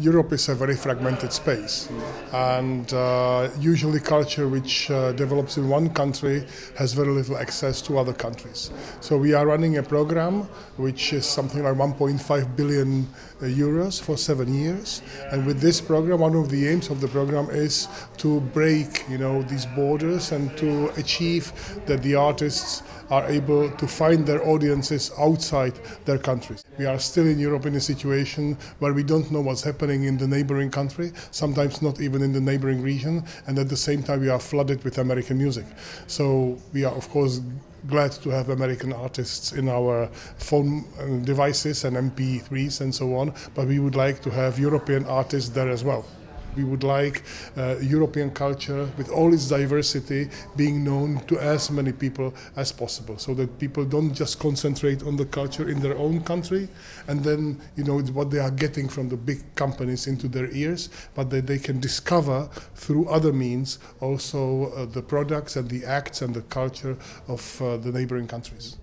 Europe is a very fragmented space, and usually culture which develops in one country has very little access to other countries. So we are running a program which is something like 1.5 billion euros for 7 years, and with this program, one of the aims of the program is to break, these borders and to achieve that the artists are able to find their audiences outside their countries. We are still in Europe in a situation where we don't know what's happening in the neighboring country, sometimes not even in the neighboring region, and at the same time we are flooded with American music. So we are of course glad to have American artists in our phone devices and MP3s and so on, but we would like to have European artists there as well. We would like European culture, with all its diversity, being known to as many people as possible, so that people don't just concentrate on the culture in their own country, and then it's what they are getting from the big companies into their ears, but that they can discover through other means also the products and the acts and the culture of the neighboring countries.